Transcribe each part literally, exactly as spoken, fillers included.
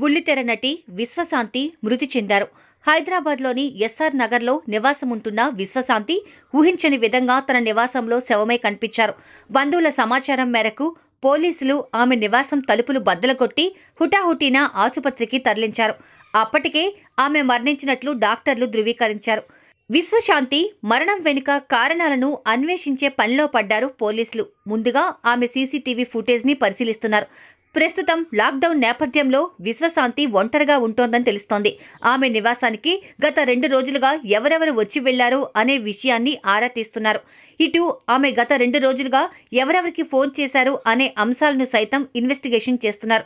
బుల్లితెర నటి విశ్వశాంతి మృతి చెందారు. హైదరాబాద్లోని ఎస్ఆర్ నగర్లో నివాసముంటున్న విశ్వశాంతి ఊహించని విధంగా తన నివాసంలో శవమై కనిపించారు. బంధువుల సమాచారం మేరకు పోలీసులు ఆమె నివాసం తలుపులు బద్దలగొట్టి హుటాహుటీన ఆసుపత్రికి తరలించారు. అప్పటికే ఆమె మరణించినట్లు డాక్టర్లు ధృవీకరించారు. విశ్వశాంతి మరణం వెనుక కారణాలను అన్వేషించే పనిలో పడ్డారు పోలీసులు. ముందుగా ఆమె సీసీటీవీ ఫుటేజ్ని పరిశీలిస్తున్నారు. ప్రస్తుతం లాక్డౌన్ నేపథ్యంలో విశ్వశాంతి ఒంటరిగా ఉంటోందని తెలుస్తోంది. ఆమె నివాసానికి గత రెండు రోజులుగా ఎవరెవరు వచ్చి వెళ్లారో అనే విషయాన్ని ఆరా తీస్తున్నారు. ఇటు ఆమె గత రెండు రోజులుగా ఎవరెవరికి ఫోన్ చేశారు అనే అంశాలను సైతం ఇన్వెస్టిగేషన్ చేస్తున్నారు.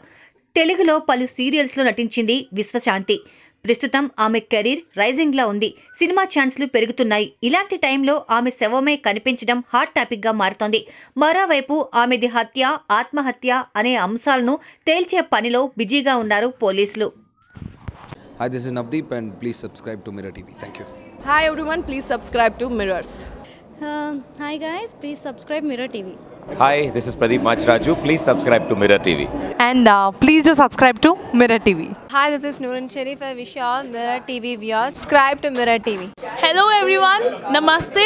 తెలుగులో పలు సీరియల్స్లో నటించింది విశ్వశాంతి. ప్రస్తుతం ఆమె కెరీర్ రైజింగ్లా ఉంది. సినిమా ఛాన్స్లు పెరుగుతున్నాయి. ఇలాంటి టైంలో ఆమె శవమే కనిపించడం హాట్ టాపిక్గా మారుతోంది. మరోవైపు ఆమెది హత్య, ఆత్మహత్య అనే అంశాలను తేల్చే పనిలో బిజీగా ఉన్నారు పోలీసులు. Hi, this is Navdeep and please subscribe to Mirror T V. Thank you. Hi everyone, please subscribe to Mirrors. Uh, hi guys, please subscribe Mirror T V. Hi, this is Pradeep Machiraju. Please subscribe to Mirror T V. And uh, please do subscribe to Mirror T V. Hi, this is Nooran Sharif. I wish you all Mirror T V viewers subscribe to Mirror T V. Hello everyone. Namaste.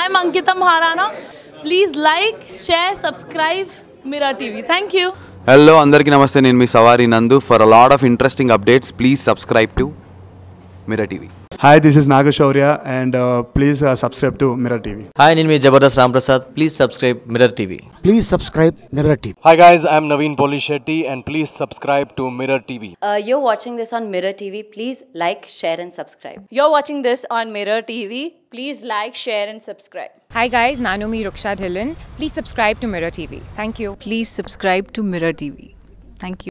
I am Ankita Maharana. Please like, share, subscribe Mirror T V. Thank you. Hello, andariki namaste. Nimee Savari Nandu. For a lot of interesting updates, please subscribe to Mirror T V. Hi, this is Nagar Shaurya and uh, please uh, subscribe to Mirror T V. Hi, Nimee Jabhata Samprasad. Please subscribe Mirror T V. Please subscribe Mirror T V. Hi guys, I am Naveen Polisheti and please subscribe to Mirror T V. Uh, you're watching this on Mirror T V. Please like, share and subscribe. You're watching this on Mirror T V. Please like, share and subscribe. Hi guys, Nanumi Rukshad Hillen. Please subscribe to Mirror T V. Thank you. Please subscribe to Mirror T V. Thank you.